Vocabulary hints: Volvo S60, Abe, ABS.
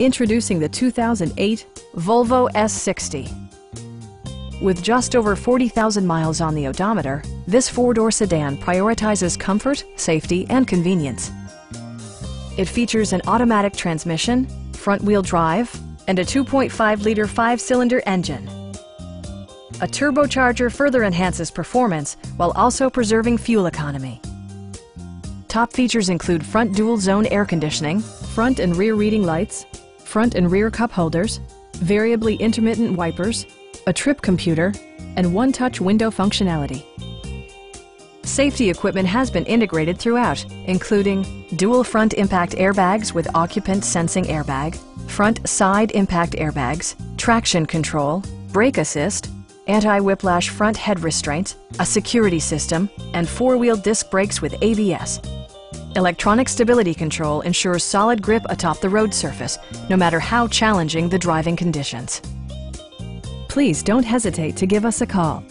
Introducing the 2008 Volvo S60. With just over 40,000 miles on the odometer, this four-door sedan prioritizes comfort, safety, and convenience. It features an automatic transmission, front-wheel drive, and a 2.5-liter five-cylinder engine. A turbocharger further enhances performance while also preserving fuel economy. Top features include front dual-zone air conditioning, front and rear reading lights, front and rear cup holders, variably intermittent wipers, a trip computer, and one-touch window functionality. Safety equipment has been integrated throughout, including dual front impact airbags with occupant sensing airbag, front side impact airbags, traction control, brake assist, anti-whiplash front head restraints, a security system, and four-wheel disc brakes with ABS. Electronic stability control ensures solid grip atop the road surface, no matter how challenging the driving conditions. Please don't hesitate to give us a call.